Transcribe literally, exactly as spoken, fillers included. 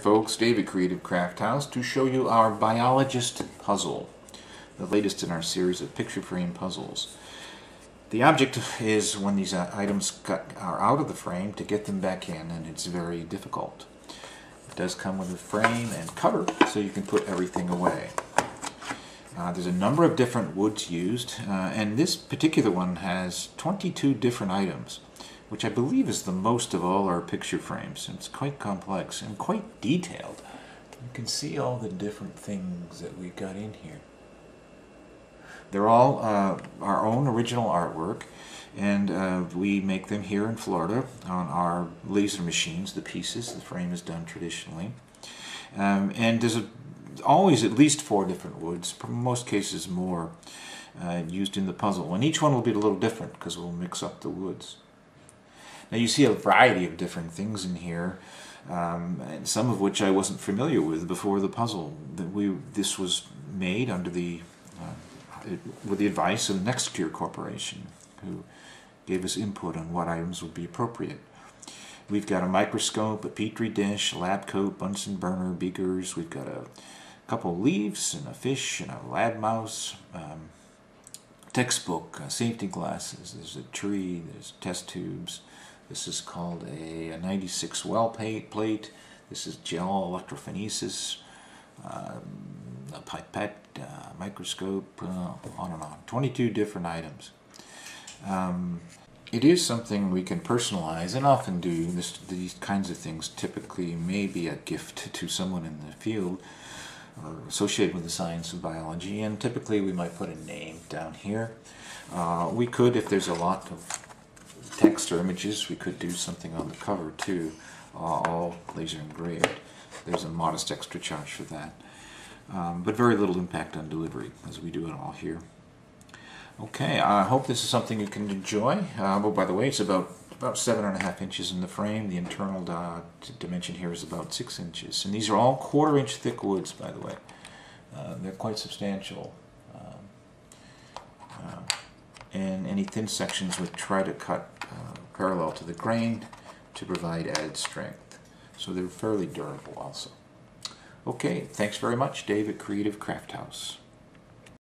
Folks, David, Creative Crafthouse, to show you our Biologist Puzzle, the latest in our series of Picture Frame Puzzles. The object is, when these uh, items cut, are out of the frame, to get them back in, and it's very difficult. It does come with a frame and cover, so you can put everything away. Uh, there's a number of different woods used, uh, and this particular one has twenty-two different items, which I believe is the most of all our picture frames. It's quite complex and quite detailed. You can see all the different things that we've got in here. They're all uh, our own original artwork, and uh, we make them here in Florida on our laser machines, the pieces. The frame is done traditionally. Um, and there's a, always at least four different woods, in most cases more, uh, used in the puzzle. And each one will be a little different because we'll mix up the woods. Now you see a variety of different things in here, um, and some of which I wasn't familiar with before the puzzle. That we this was made under the uh, it, with the advice of NextCure Corporation, who gave us input on what items would be appropriate. We've got a microscope, a Petri dish, a lab coat, Bunsen burner, beakers. We've got a couple of leaves and a fish and a lab mouse. Um, textbook, uh, safety glasses, there's a tree, there's test tubes, this is called a, a ninety-six well plate, this is gel electrophoresis, um, a pipette, uh, microscope, uh, on and on. twenty-two different items. Um, it is something we can personalize and often do. This, these kinds of things typically may be a gift to someone in the field, or associated with the science of biology, and typically we might put a name down here. Uh, we could, if there's a lot of text or images, we could do something on the cover too, uh, all laser engraved. There's a modest extra charge for that, um, but very little impact on delivery as we do it all here. Okay, I hope this is something you can enjoy. Uh, oh, by the way, it's about about seven and a half inches in the frame. The internal uh, dimension here is about six inches. And these are all quarter inch thick woods, by the way. Uh, they're quite substantial. Um, uh, and any thin sections would try to cut uh, parallel to the grain to provide added strength. So they're fairly durable also. Okay, thanks very much, Dave at Creative Crafthouse.